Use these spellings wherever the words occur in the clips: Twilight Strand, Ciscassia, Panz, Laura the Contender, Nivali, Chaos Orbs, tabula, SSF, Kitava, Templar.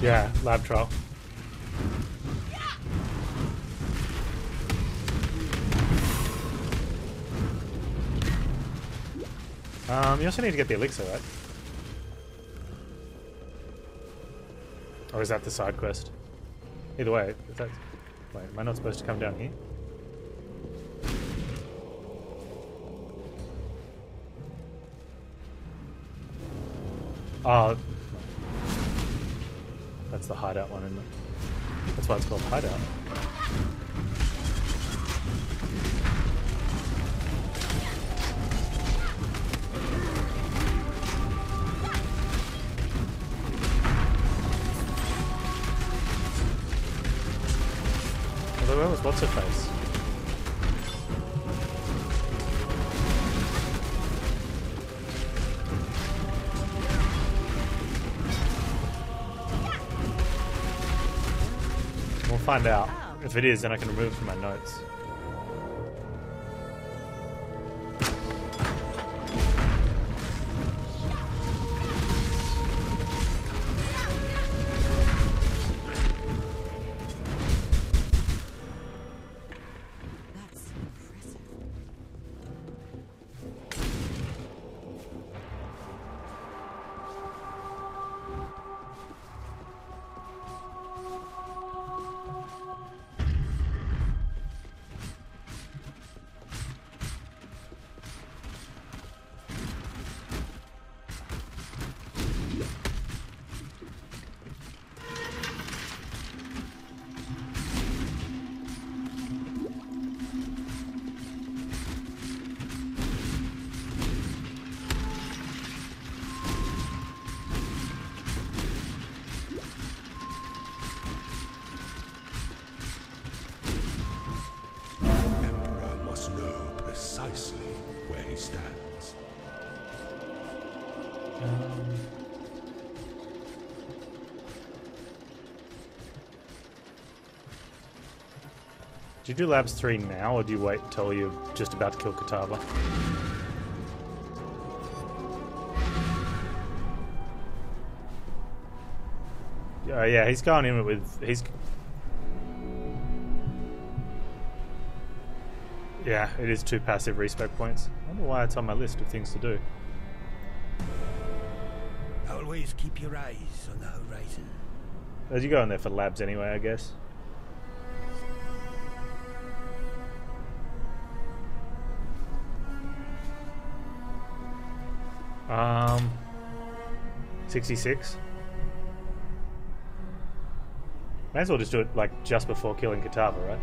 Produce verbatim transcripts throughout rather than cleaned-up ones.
Yeah, lab trial. Um, you also need to get the elixir, right? Or is that the side quest? Either way, if that's... Wait, am I not supposed to come down here? Oh, that's the hideout one, isn't it? That's why it's called hideout. Where was what's her face? Yeah. We'll find out. Oh. If it is, then I can remove it from my notes. Do you do labs three now, or do you wait until you're just about to kill Kitava? Oh yeah, he's going in with... he's. Yeah, it is two passive respec points. I wonder why it's on my list of things to do. Always keep your eyes on the horizon. As you go in there for labs anyway, I guess. Um, sixty-six. May as well just do it like just before killing Kitava, right?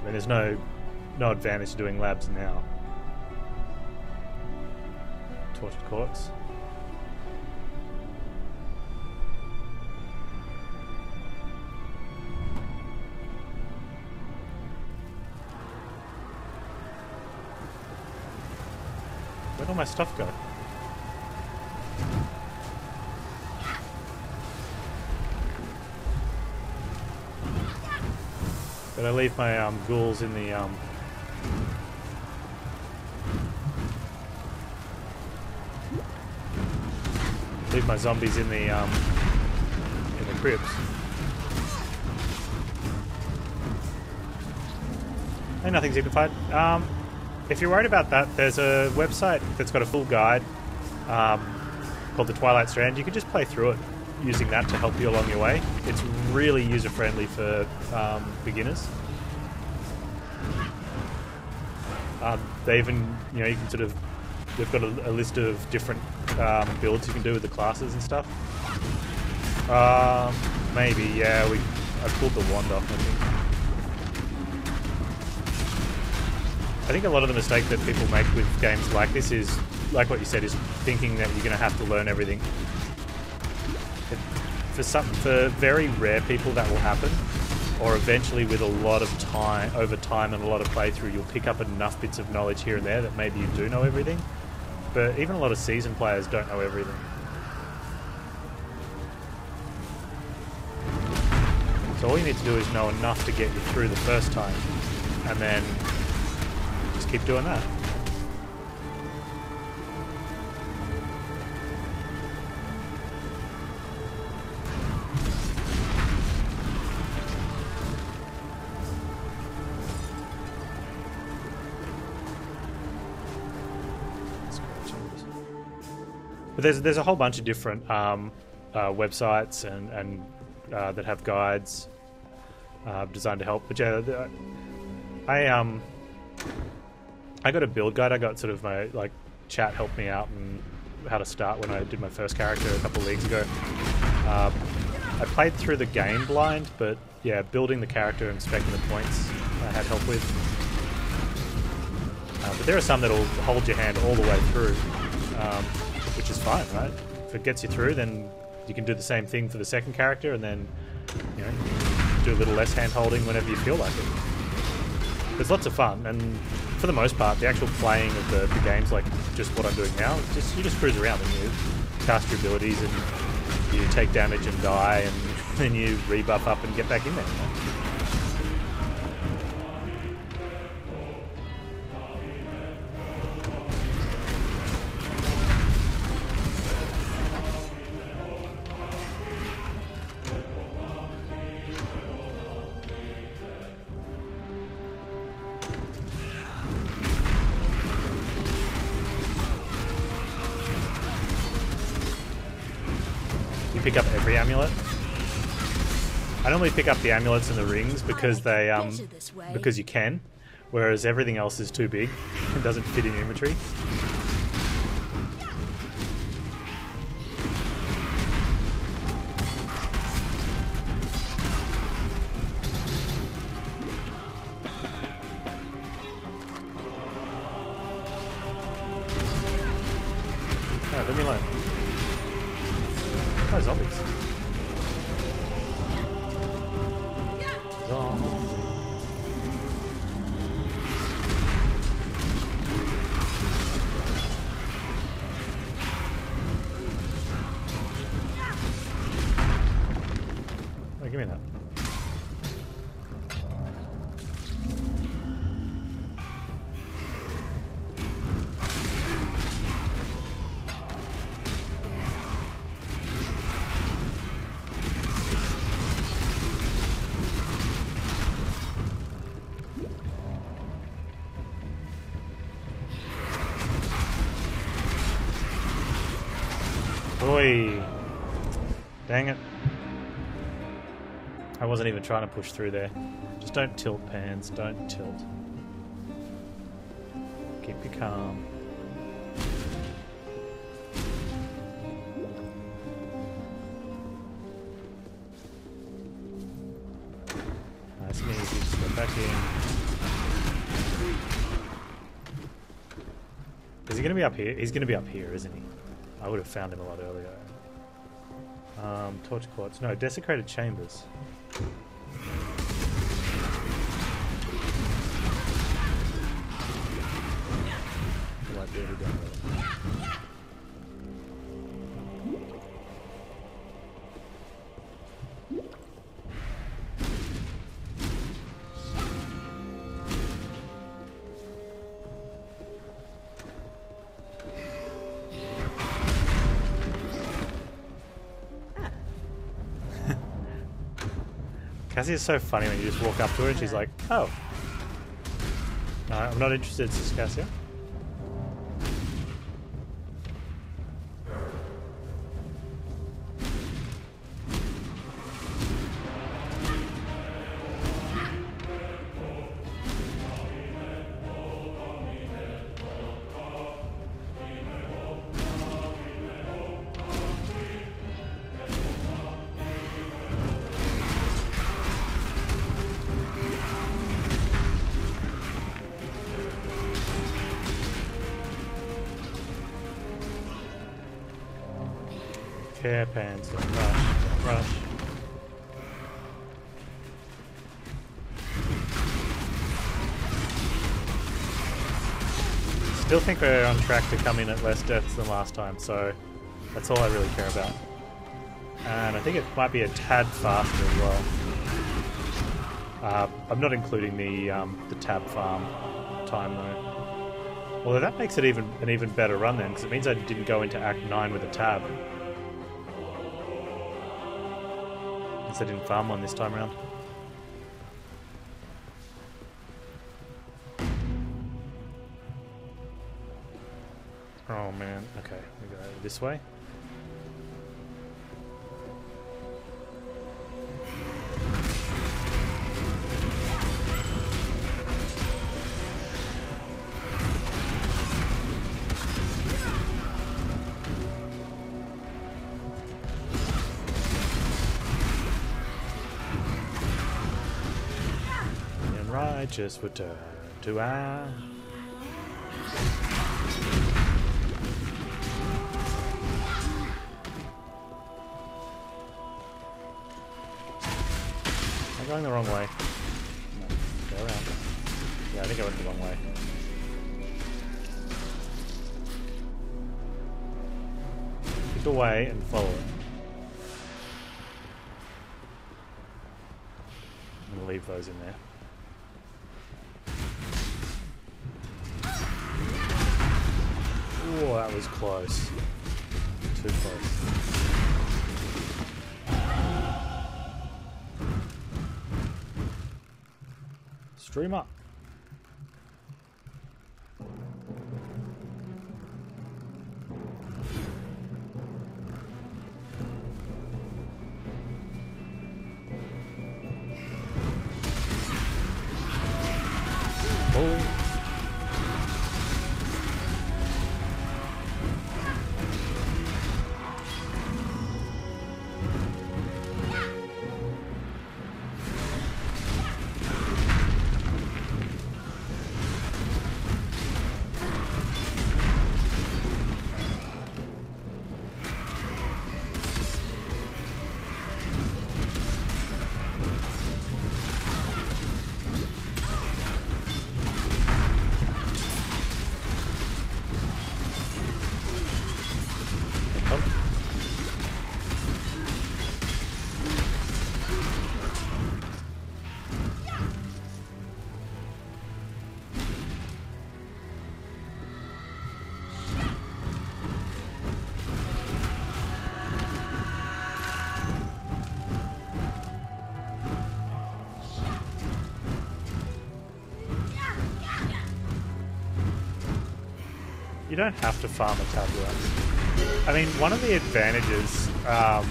I mean, there's no no advantage to doing labs now. Tortured corpse. Where'd all my stuff go? Did I leave my um, ghouls in the um... leave my zombies in the um... in the cribs? Hey, nothing's signified. Um... If you're worried about that, there's a website that's got a full guide um, called the Twilight Strand. You can just play through it using that to help you along your way. It's really user-friendly for um, beginners. Um, they even, you know, you can sort of, they've got a, a list of different um, builds you can do with the classes and stuff. Um, maybe, yeah, we, I pulled the wand off, I think. I think a lot of the mistake that people make with games like this is, like what you said, is thinking that you're going to have to learn everything. It, for some, for very rare people that will happen, or eventually with a lot of time, over time and a lot of playthrough, you'll pick up enough bits of knowledge here and there that maybe you do know everything, but even a lot of seasoned players don't know everything. So all you need to do is know enough to get you through the first time, and then keep doing that. But there's there's a whole bunch of different um, uh, websites and and uh, that have guides uh, designed to help. But yeah, I um I got a build guide. I got sort of my like chat helped me out and how to start when I did my first character a couple of leagues ago. Uh, I played through the game blind, but yeah, building the character and speccing the points I had help with. Uh, but there are some that'll hold your hand all the way through, um, which is fine, right? If it gets you through, then you can do the same thing for the second character, and then, you know, do a little less hand holding whenever you feel like it. There's lots of fun, and for the most part, the actual playing of the, the game's like just what I'm doing now. It's just you just cruise around and you cast your abilities and you take damage and die, and then you rebuff up and get back in there. Pick up every amulet. I normally pick up the amulets and the rings because they um because you can, whereas everything else is too big. It doesn't fit in inventory. Dang it. I wasn't even trying to push through there. Just don't tilt, Pans. Don't tilt. Keep you calm. Nice and easy. Just go back in. Is he going to be up here? He's going to be up here, isn't he? I would have found him a lot earlier. Um, torch quartz. No, desecrated chambers. Right there, we go. Cassie is so funny when you just walk up to her and she's like, oh. No, I'm not interested, Ciscassia. Care Pans, don't rush, don't rush. Still think we're on track to come in at less deaths than last time, so that's all I really care about. And I think it might be a tad faster as well. Uh, I'm not including the um, the tab farm time though. Although that makes it even an even better run then, because it means I didn't go into Act nine with a tab. I didn't farm one this time around. Oh man, okay, we go this way. And righteous return to our... I'm going the wrong way. No, go around. Yeah, I think I went the wrong way. Pick the way and follow it. I'm gonna leave those in there. Oh, that was close. Too close. Stream up. You don't have to farm a tabula. I mean, one of the advantages um,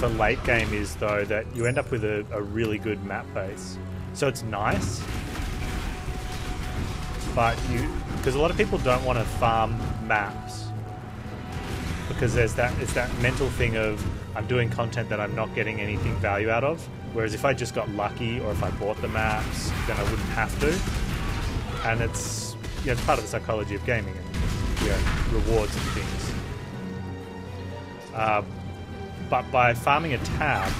for late game is, though, that you end up with a, a really good map base. So it's nice, but you... because a lot of people don't want to farm maps. Because there's that, it's that mental thing of, I'm doing content that I'm not getting anything value out of. Whereas if I just got lucky, or if I bought the maps, then I wouldn't have to. And it's... yeah, it's part of the psychology of gaming and, you know, rewards and things. Uh, but by farming a tab,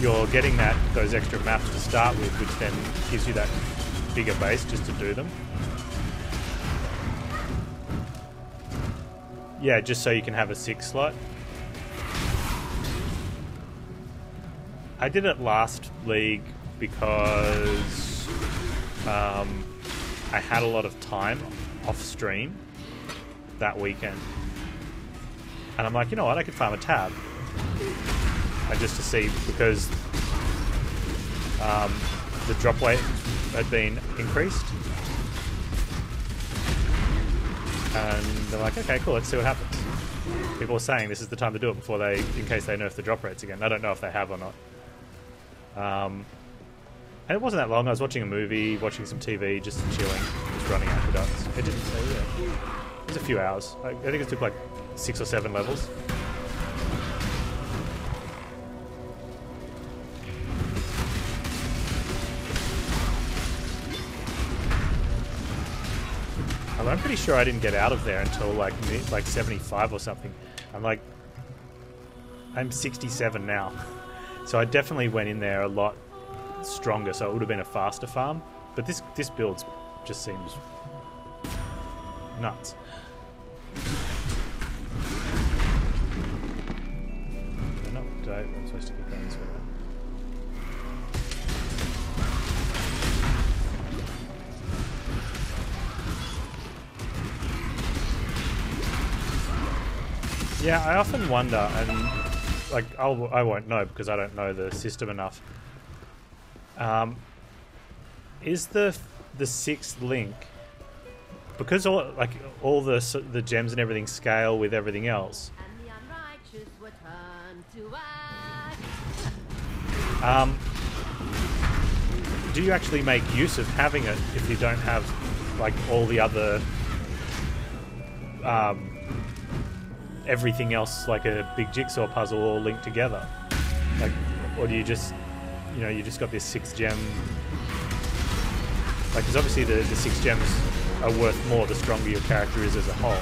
you're getting that those extra maps to start with, which then gives you that bigger base just to do them. Yeah, just so you can have a six slot. I did it last league because... Um, I had a lot of time off stream that weekend. And I'm like, you know what, I could farm a tab. I just to see, because um, the drop weight had been increased. And they're like, okay, cool, let's see what happens. People are saying this is the time to do it before they, in case they nerf the drop rates again. I don't know if they have or not. Um, And it wasn't that long. I was watching a movie, watching some T V, just chilling, just running after ducks. It didn't say, yeah. It was a few hours. I, I think it took like six or seven levels. And I'm pretty sure I didn't get out of there until like like seventy-five or something. I'm like, I'm sixty-seven now, so I definitely went in there a lot stronger, so it would have been a faster farm, but this this build just seems nuts. I'm not I'm supposed to keep going this way. Yeah, I often wonder, and like I'll, I won't know because I don't know the system enough. Um, is the the sixth link because all like all the the gems and everything scale with everything else. Um, do you actually make use of having it if you don't have like all the other um, everything else like a big jigsaw puzzle all linked together? Like, or do you just, you know, you just got this six gem? Like, because obviously the, the six gems are worth more the stronger your character is as a whole.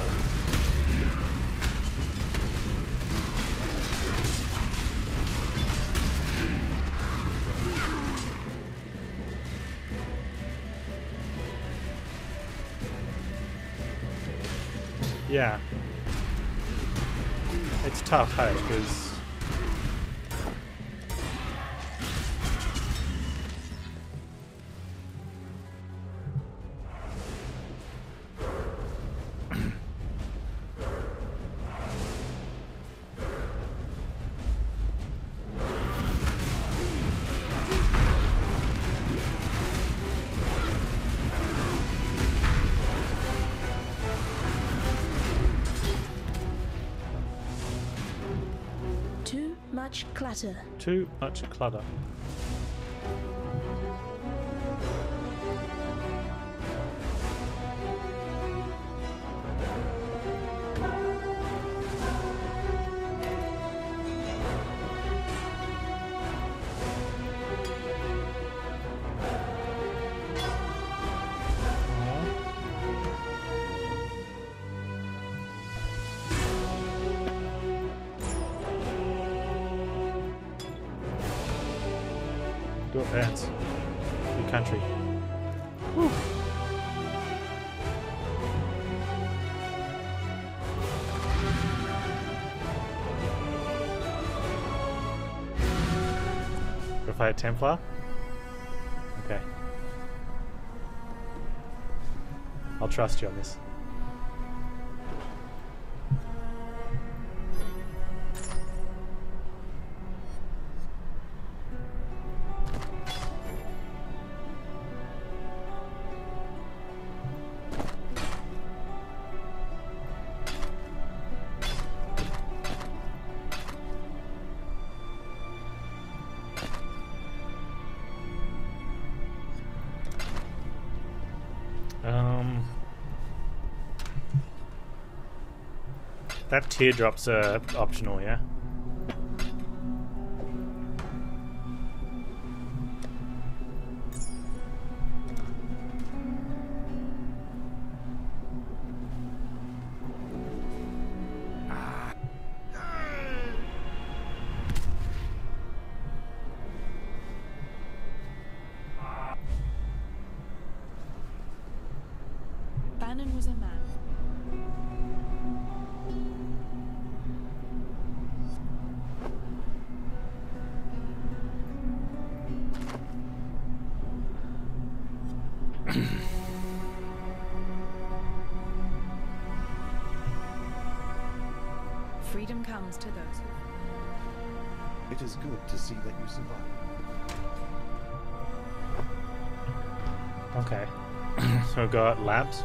Yeah. It's tough, hey, because... clutter. Too much clutter. Play a Templar? Okay. I'll trust you on this. That teardrops are optional, yeah? Freedom comes to those. It is good to see that you survive. Okay. So we've got labs.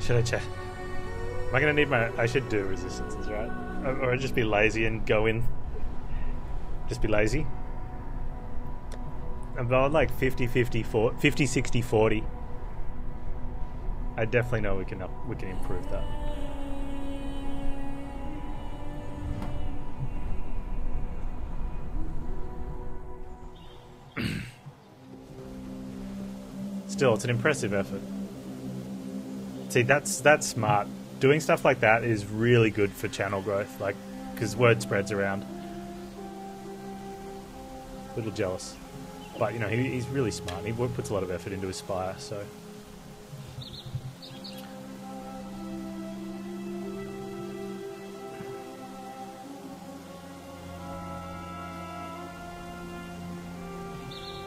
Should I check? Am I gonna need my? I should do resistances, right? Or, or just be lazy and go in. Just be lazy. About like fifty fifty forty, fifty sixty forty. I definitely know we can up, we can improve that. Still, it's an impressive effort. See, that's that's smart. Doing stuff like that is really good for channel growth, like, because word spreads around. A little jealous, but you know he, he's really smart. He puts a lot of effort into his spire, so.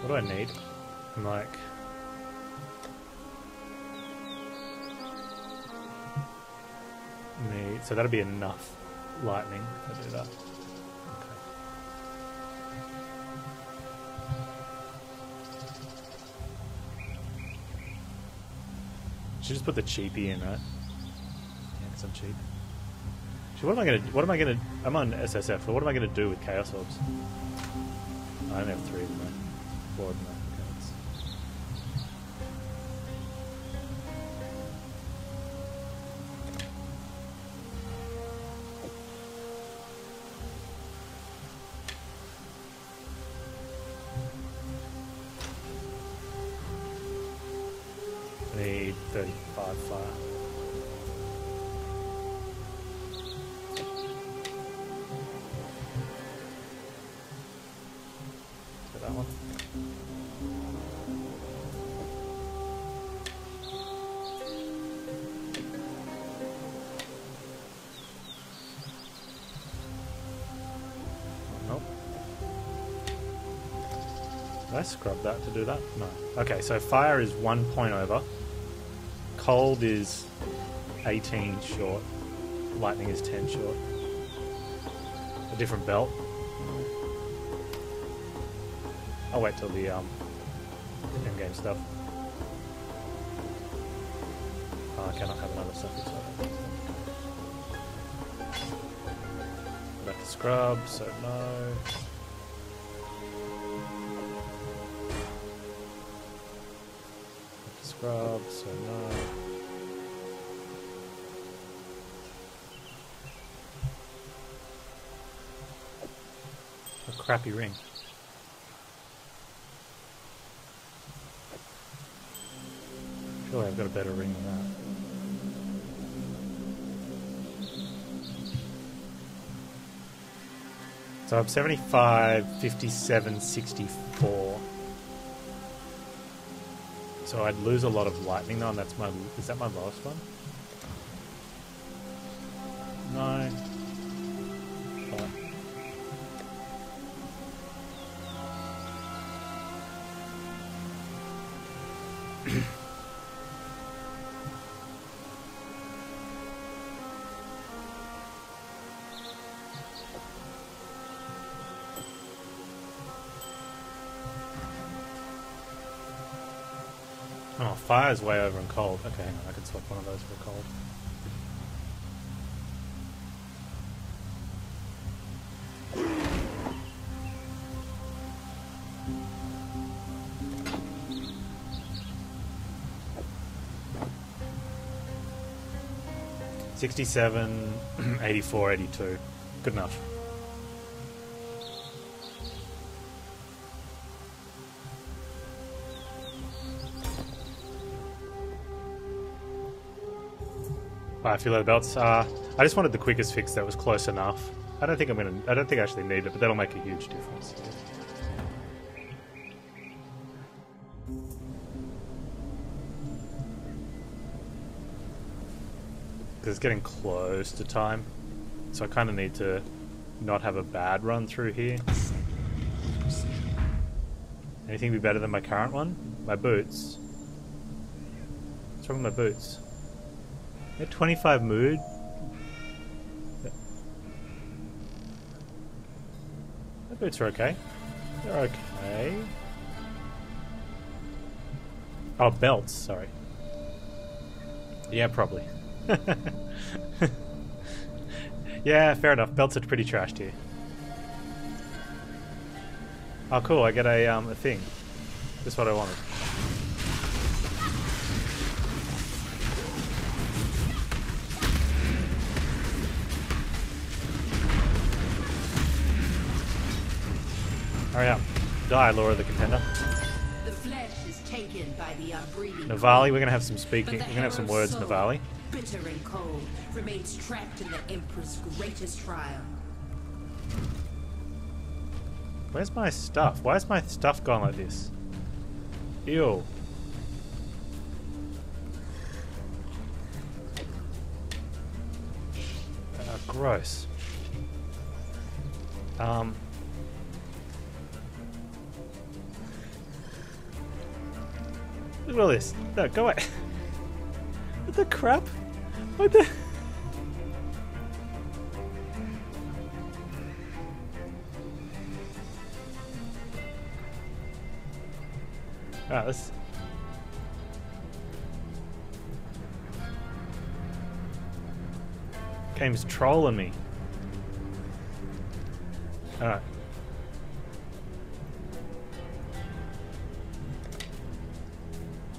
What do I need? I'm like... need... So that'll be enough lightning. I'll do that. Okay. Should just put the cheapie in, right? Yeah, because I'm cheap. Actually, what am I gonna? What am I gonna? I'm on S S F, but what am I gonna do with Chaos Orbs? I only have three of them. Four of them. Did I scrub that to do that? No. Okay, so fire is one point over. Cold is eighteen short. Lightning is ten short. A different belt. I'll wait till the um, end game stuff. Oh, I cannot have another stuff. Back to scrub, so no. Scrub, so no. A crappy ring. Surely I've got a better ring than that. So I'm seventy-five, fifty-seven, sixty-four. So I'd lose a lot of lightning though, and that's my... Is that my last one? No. Fine. Fire's way over and cold. Okay, hang on, I can swap one of those for cold. sixty-seven, eighty-four, eighty-two. Good enough. A few leather belts. Uh, I just wanted the quickest fix that was close enough. I don't think I'm gonna. I don't think I actually need it, but that'll make a huge difference. Because it's getting close to time, so I kind of need to not have a bad run through here. Anything be better than my current one? My boots. What's wrong with my boots? At twenty-five mood. The boots are okay. They're okay. Oh, belts, sorry. Yeah, probably. Yeah, fair enough. Belts are pretty trashed here. Oh, cool. I get a, um, a thing. That's what I wanted. Hurry up. Die, Laura the Contender. The flesh is taken by the unbreathing. Nivali, we're gonna have some speaking. We're gonna have some words, soul, Nivali. Bitter and cold, remains trapped in the Emperor's greatest trial. Where's my stuff? Why is my stuff gone like this? Ew. Uh, gross. Um. Look at all this. No, go away. What the crap? What the... Alright, let's... Game's trolling me. Alright.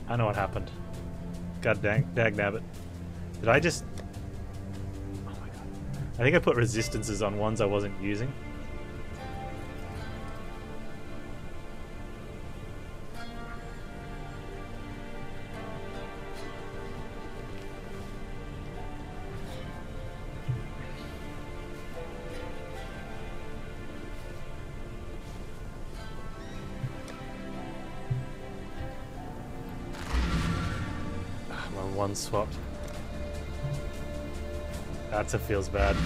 I know what happened. God dang, dag nabbit. Did I just... Oh my god. I think I put resistances on ones I wasn't using. One swapped. That's a feels bad.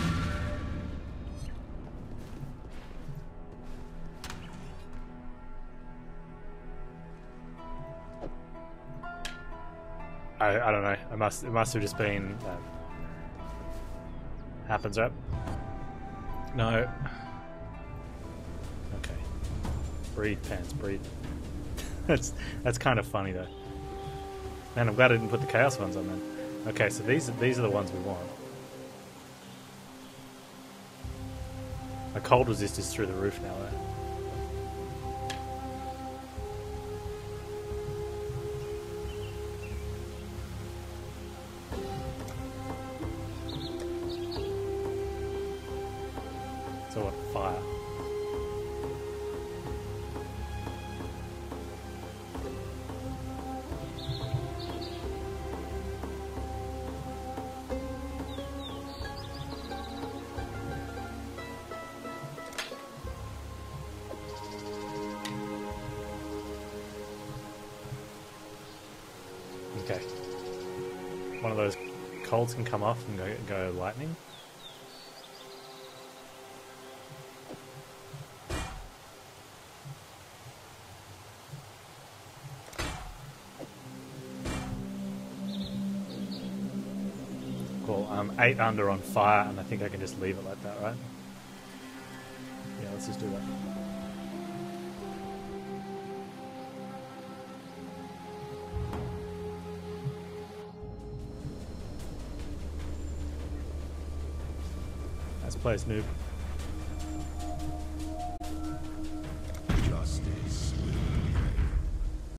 I I don't know. I must it must have just been uh, happens, right? No. Okay. Breathe, pants, breathe. that's that's kind of funny though. Man, I'm glad I didn't put the chaos ones on then. Okay, so these are, these are the ones we want. A cold resist is through the roof now, though. So what? Fire. Colds can come off and go, go lightning. Cool, I'm eight under on fire and I think I can just leave it like that, right? Yeah, let's just do that. Place noob.